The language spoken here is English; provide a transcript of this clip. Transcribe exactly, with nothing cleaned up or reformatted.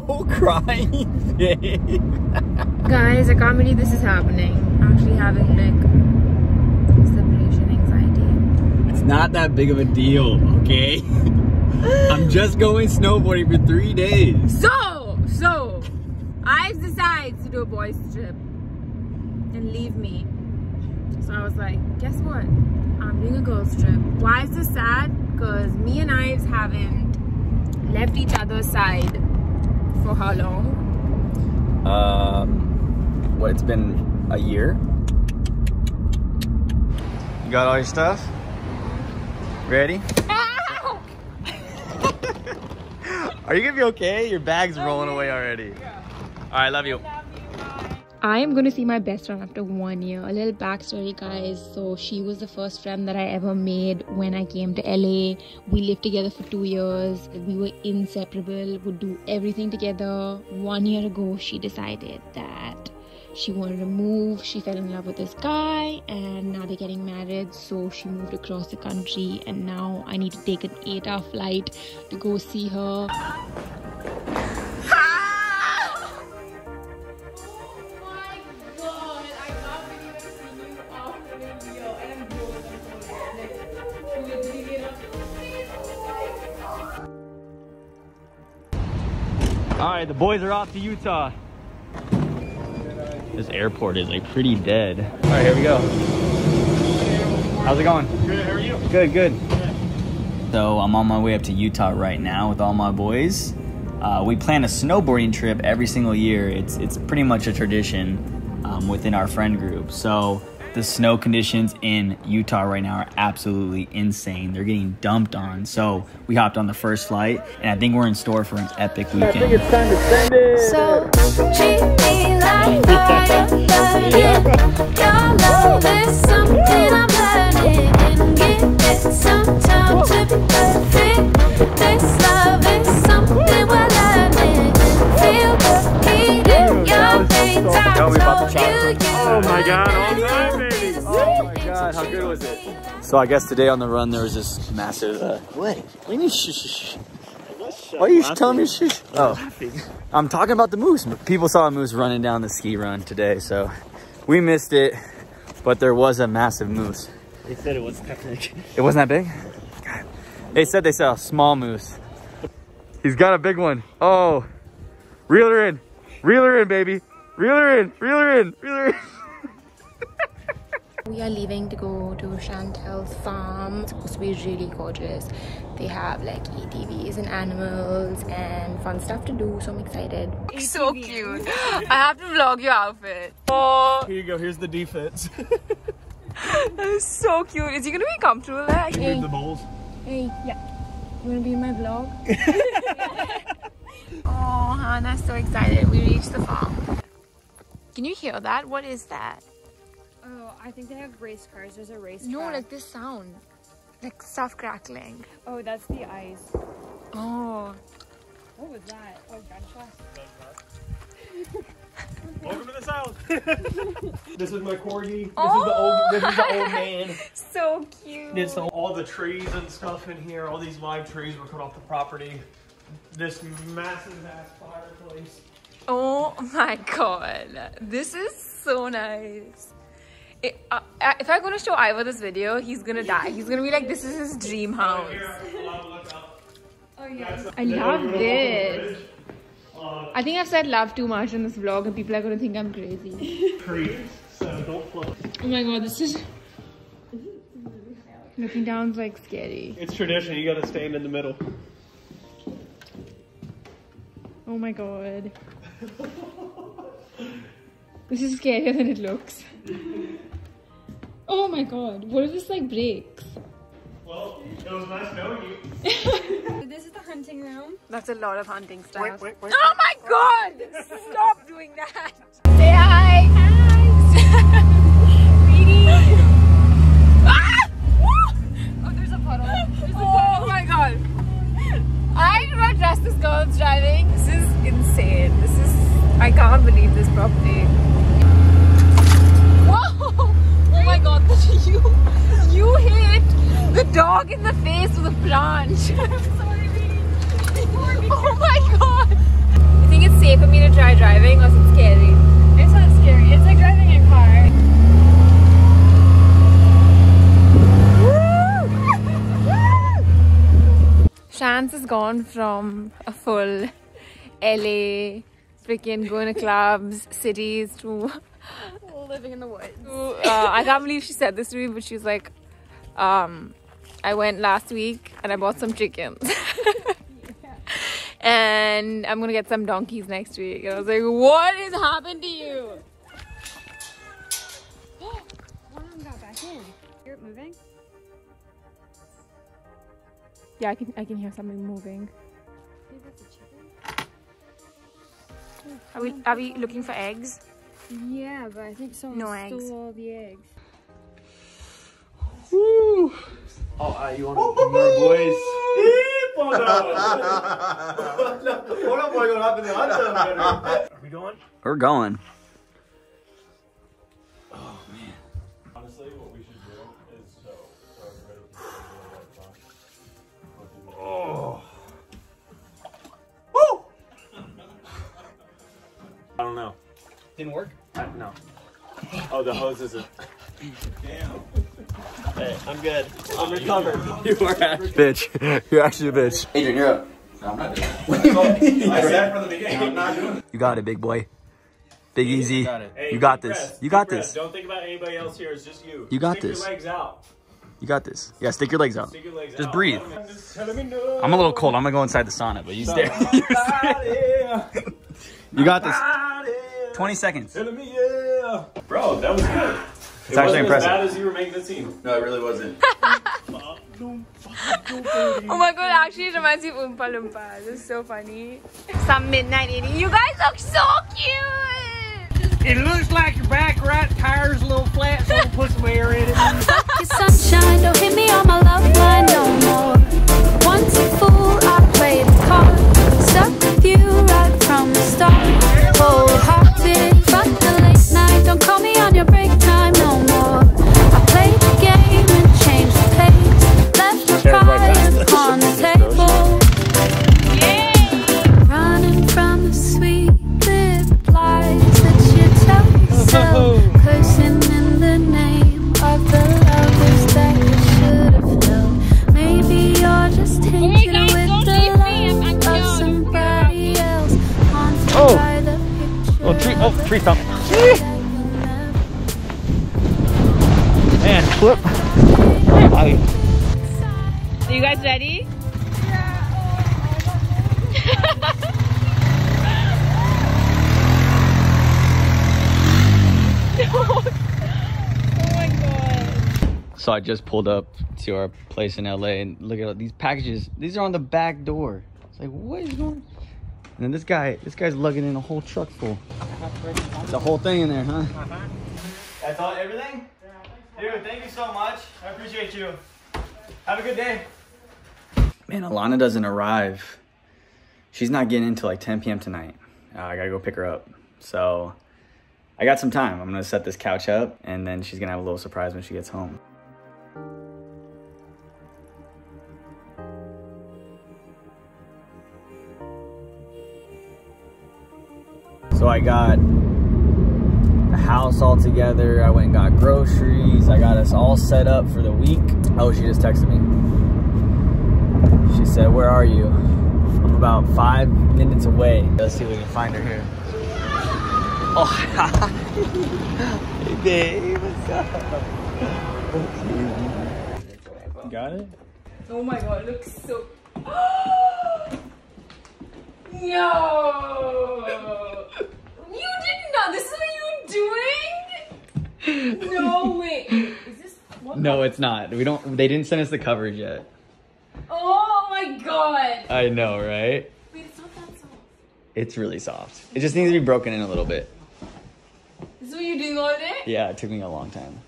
no crying, babe. Guys, I can't believe this is happening. I'm actually having like separation anxiety. It's not that big of a deal, okay? I'm just going snowboarding for three days. So, so, Ives decides to do a boys trip and leave me. So I was like, guess what? I'm doing a girls trip. Why is this sad? Because me and Ives haven't left each other's side for how long? Uh, what, it's been a year? You got all your stuff? Ready? Are you gonna be okay? Your bag's rolling away already. Yeah. All right, love you. I am going to see my best friend after one year. A little backstory, guys. So she was the first friend that I ever made when I came to L A. We lived together for two years. We were inseparable, would do everything together. One year ago, she decided that she wanted to move. She fell in love with this guy and now they're getting married. So she moved across the country and now I need to take an eight hour flight to go see her. Alright, the boys are off to Utah. This airport is like pretty dead. Alright, here we go. How's it going? Good, how are you? Good, good. So I'm on my way up to Utah right now with all my boys. Uh, we plan a snowboarding trip every single year. It's, it's pretty much a tradition um, within our friend group. So the snow conditions in Utah right now are absolutely insane. They're getting dumped on. So we hopped on the first flight, and I think we're in store for an epic weekend. I think it's time to send it. So treat me like fire, your love is something I'm learning, and give it some time to be perfect. This love is something we're learning. Feel the heat in your veins. I told you. Oh my God. Oh my God, how good was it? So I guess today on the run there was this massive, uh, what? What do you shh, shh, shh? Why are you telling me shh? Oh, I'm talking about the moose. People saw a moose running down the ski run today, so we missed it, but there was a massive moose. They said it wasn't that big. It wasn't that big? God. They said they saw a small moose. He's got a big one. Oh, reel her in. Reel her in, baby. Reel her in, reel her in, reel her in. We are leaving to go to Chantel's farm. It's supposed to be really gorgeous. They have like A T Vs and animals and fun stuff to do, so I'm excited. So cute. I have to vlog your outfit. Oh. Here you go, here's the defense. That is so cute. Is he gonna be comfortable there? Can you hey. Need the bowls? Hey, yeah. You wanna be in my vlog? Oh, Hannah's so excited. We reached the farm. Can you hear that? What is that? Oh, I think they have race cars. There's a race no, track. Like this sound. Like stuff crackling. Oh, that's the ice. Oh. What was that? Oh, gunshot. Welcome to the south. This is my corgi. This, oh, is the old, this is the old man. So cute. This, all the trees and stuff in here, all these live trees were cut off the property. This massive ass fireplace. Oh my God. This is so nice. It, uh, if I'm gonna show Ivor this video, he's gonna die. He's gonna be like, this is his dream house. Oh, yeah. I love this. I think I've said love too much in this vlog and people are gonna think I'm crazy. Oh my God, this is... Looking down's like scary. It's tradition, you gotta stand in the middle. Oh my God. This is scarier than it looks. Oh my God, what if this like breaks? Well, it was nice knowing you. This is the hunting room. That's a lot of hunting stuff. Wait, wait, wait, oh my God! Stop doing that! Say hi! Hi! Sweetie! Ah! Oh, there's a puddle. There's a puddle. Oh my God. I do not trust this girl's driving. This is insane. This is... I can't believe this property. Oh my God, you, you hit the dog in the face with a branch. I'm sorry, baby. Oh my God. France has gone from a full L A, freaking going to clubs, cities, to living in the woods. To, uh, I can't believe she said this to me, but she's like, um, I went last week and I bought some chickens. Yeah. And I'm going to get some donkeys next week. And I was like, what has happened to you? One of them got back in. You're moving? Yeah, I can, I can hear something moving. Maybe it's a chicken. Are we, are we looking for eggs? Yeah, but I think someone no eggs. stole all the eggs. Woo. Oh, uh, you want to hear my voice? Are we going? We're going. Oh, man. Honestly, what we should do is so, so everybody can do Oh. Woo! I don't know. Didn't work? Uh, no. Oh, the hose isn't. Damn. Hey, I'm good. I'm recovered. You are actually a bitch. You're actually a bitch. Adrian, you're up. No, I'm not doing it. I said from the beginning, I'm not doing it. You got it, big boy. Big yeah, easy. Got hey, you got this. Press. You got press. this. Don't think about anybody else here. It's just you. You got stick this. Stick your legs out. You got this. Yeah, stick your legs out. Stick your legs just out. breathe. I'm, just no. I'm a little cold. I'm going to go inside the sauna, but you stay. You got this. twenty seconds. Me, yeah. Bro, that was good. It's it actually impressive. As bad as you were making the team. No, it really wasn't. Oh my god, actually it reminds me of Oompa Loompa. This is so funny. Some midnight eating. You guys look so cute! It looks like your back right tire's a little flat, so I'm gonna put some air in it. Fuck your sunshine, don't hit me on my love line no more. Once a fool, I played the card. Stuck with you right from the start. Oh, heart. Fuck the late night, don't call me on your break time no more. I played the game and changed the pace. Left the fire on the table. Yeah! Running from the sweet lip lies that you tell yourself. Cursing in the name of the lovers that you should have known. Maybe you're just hinting with the love of somebody else. Haunted by the Oh, tree, oh, tree thump. And flip. Are you guys ready? Yeah. Oh, my God. So I just pulled up to our place in L A and look at all these packages. These are on the back door. It's like, what is going on? And then this guy, this guy's lugging in a whole truck full. The whole thing in there, huh? Uh-huh. That's all, everything? Yeah, dude, thank you so much. I appreciate you. Have a good day. Man, Alana doesn't arrive. She's not getting in until like ten P M tonight. Uh, I gotta go pick her up. So I got some time. I'm gonna set this couch up and then she's gonna have a little surprise when she gets home. So I got the house all together. I went and got groceries. I got us all set up for the week. Oh, she just texted me. She said, where are you? I'm about five minutes away. Let's see if we can find her here. Oh, hi. Hey, babe, what's up? Got it? Oh my God, it looks so... No! You didn't know. This is what you're doing? No way. Is this what? No, it's not. We don't they didn't send us the coverage yet. Oh my God. I know, right? Wait, it's not that soft. It's really soft. It just needs to be broken in a little bit. This is what you're doing all day? Yeah, it took me a long time.